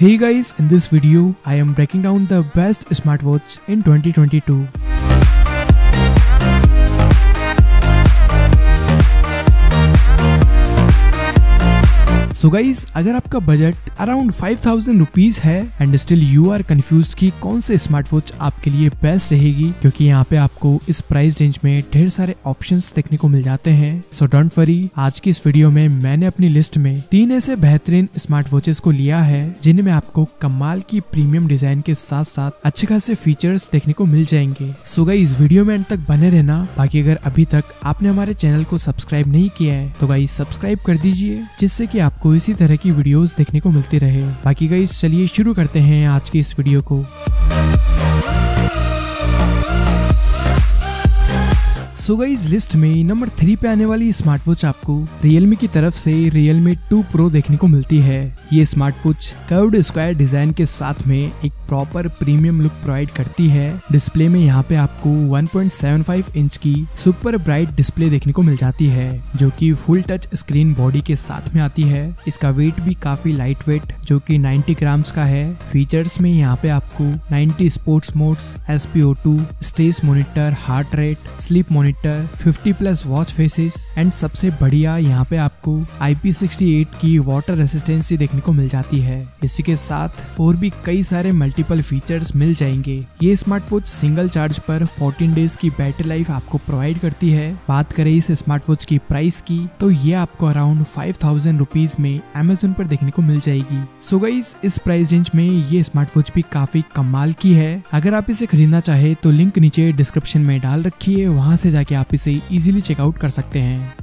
Hey guys, in this video, I am breaking down the best smartwatch in 2022. So guys, अगर आपका budget around 5000 rupees है and still you are confuse कि कौन से smartwatch आपके लिए बेस्ट रहेगी, क्योंकि यहाँ पे आपको इस प्राइस रेंज में ढेर सारे ऑप्शंस देखने को मिल जाते हैं। सो डोंट वरी, आज की इस वीडियो में मैंने अपनी लिस्ट में तीन ऐसे बेहतरीन स्मार्ट वॉचेस को लिया है जिनमें आपको कमाल की प्रीमियम डिजाइन के साथ साथ अच्छे खासे फीचर्स देखने को मिल जाएंगे। सो गाइज, वीडियो में एंड तक बने रहना। बाकी अगर अभी तक आपने हमारे चैनल को सब्सक्राइब नहीं किया है तो गाइज सब्सक्राइब कर दीजिए, जिससे की आपको इसी तरह की वीडियोस देखने को मिलती रहे। बाकी गाइस चलिए शुरू करते हैं आज की इस वीडियो को। सो गाइस, लिस्ट में नंबर 3 पे आने वाली स्मार्ट वॉच आपको Realmi की तरफ से Realmi 2 Pro देखने को मिलती है। ये smart watch curved square design के साथ में एक प्रॉपर प्रीमियम लुक प्रोवाइड करती है। डिस्प्ले में यहाँ पे आपको 1.75 इंच की सुपर ब्राइट डिस्प्ले देखने को मिल जाती है, जो कि फुल टच स्क्रीन बॉडी के साथ में आती है। इसका वेट भी काफी लाइट वेट, जो कि 90 ग्राम्स का है। फीचर्स में यहाँ पे आपको 90 sports modes, SpO2, stress monitor, heart rate, sleep monitor, 50+ watch faces and सबसे बढ़िया यहाँ पे आपको IP68 की वाटर रेसिस्टेंसी देखने को मिल जाती है। इसी के साथ और भी कई सारे मल्टीपल फीचर्स मिल जाएंगे। ये स्मार्टवॉच सिंगल चार्ज पर 14 डेज की बैटरी लाइफ आपको प्रोवाइड करती है। बात करें इस स्मार्टवॉच की प्राइस की तो ये आपको अराउंड 5000 रुपीज में अमेजोन पर देखने को मिल जाएगी। सो गाइस, इस प्राइस रेंज में ये स्मार्टवॉच भी काफी कमाल की है। अगर आप इसे खरीदना चाहे तो लिंक नीचे डिस्क्रिप्शन में डाल रखिए, वहाँ से कि आप इसे इजीली चेकआउट कर सकते हैं।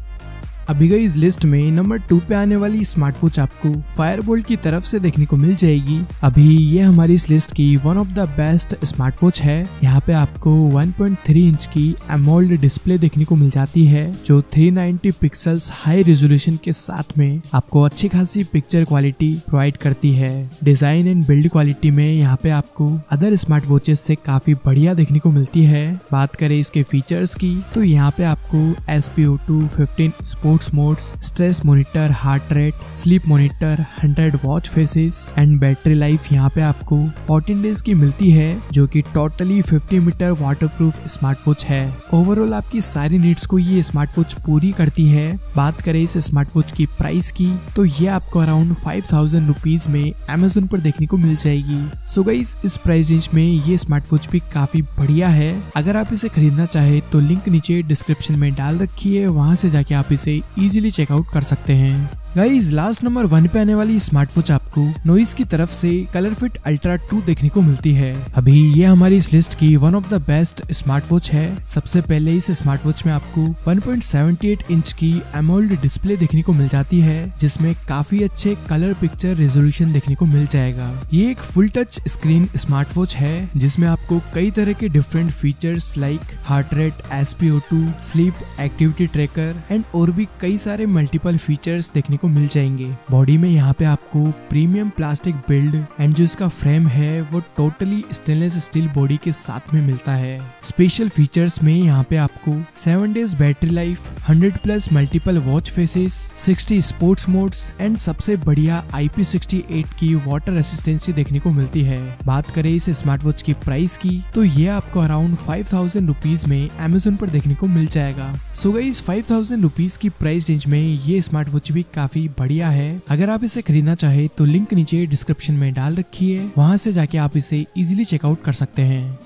अभी गई इस लिस्ट में नंबर 2 पे आने वाली स्मार्ट वॉच आपको फायरबोल्ट की तरफ से देखने को मिल जाएगी। अभी ये हमारी इस लिस्ट की one of the best smart watch है। यहाँ पे आपको 1.3 इंच की एमोल्ड डिस्प्ले देखने को मिल जाती है, जो 390 पिक्सल्स हाई रेजोल्यूशन के साथ में आपको अच्छी खासी पिक्चर क्वालिटी प्रोवाइड करती है। डिजाइन एंड बिल्ड क्वालिटी में यहाँ पे आपको अदर स्मार्ट वॉचेस से काफी बढ़िया देखने को मिलती है। बात करें इसके फीचर्स की तो यहाँ पे आपको SpO2, 15 modes, stress monitor, heart rate, sleep monitor, 100 watch faces and battery life यहाँ पे आपको 14 डेज की मिलती है, जो कि totally 50 meter waterproof smart watch है। ओवरऑल आपकी सारी नीड्स को ये स्मार्ट वॉच पूरी करती है। बात करें इस स्मार्ट वॉच की प्राइस की तो ये आपको अराउंड 5000 रुपीज में अमेजोन पर देखने को मिल जाएगी। सो गाइस, इस प्राइस रेंज में ये स्मार्ट वॉच भी काफी बढ़िया है। अगर आप इसे खरीदना चाहे तो लिंक नीचे डिस्क्रिप्शन में डाल रखिए, वहाँ से जाके आप इसे इजीली चेकआउट कर सकते हैं। गाइज, लास्ट नंबर 1 पे आने वाली स्मार्ट वॉच आपको नॉइज की तरफ से ColorFit Ultra 2 देखने को मिलती है। अभी ये हमारी इस लिस्ट की one of the best smart watch है। सबसे पहले इस स्मार्ट वॉच में आपको 1.78 इंच की एमोल्ड डिस्प्ले देखने को मिल जाती है, जिसमें काफी अच्छे कलर पिक्चर रेजोल्यूशन देखने को मिल जाएगा। ये एक full touch screen smart watch है, जिसमें आपको कई तरह के different features like heart rate, SpO2, sleep, activity tracker and और भी कई सारे मल्टीपल फीचर्स देखने मिल जाएंगे। बॉडी में यहाँ पे आपको प्रीमियम प्लास्टिक बिल्ड एंड जो इसका फ्रेम है वो टोटली स्टेनलेस स्टील बॉडी के साथ में मिलता है। स्पेशल फीचर्स में यहाँ पे आपको 7 days battery life, 100+ multiple watch faces, 60 sports modes and सबसे बढ़िया IP68 की वाटर रेसिस्टेंसी देखने को मिलती है। बात करें इस स्मार्ट वॉच की प्राइस की तो ये आपको अराउंड 5000 रुपीज में अमेजोन पर देखने को मिल जाएगा। सो गाइस, 5000 रुपीज की प्राइस रेंज में ये स्मार्ट वॉच भी काफी बढ़िया है। अगर आप इसे खरीदना चाहे तो लिंक नीचे डिस्क्रिप्शन में डाल रखिए, वहां से जाके आप इसे इजीली चेकआउट कर सकते हैं।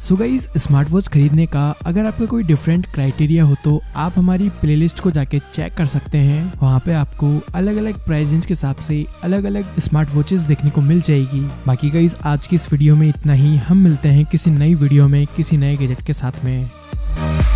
सो गाइस, स्मार्ट वॉच खरीदने का अगर आपका कोई डिफरेंट क्राइटेरिया हो तो आप हमारी प्लेलिस्ट को जाके चेक कर सकते हैं। वहाँ पे आपको अलग अलग प्राइस रेंज के हिसाब से अलग अलग स्मार्ट वॉचेस देखने को मिल जाएगी। बाकी गाइस, आज की इस वीडियो में इतना ही। हम मिलते हैं किसी नई वीडियो में किसी नए गैजेट के साथ में।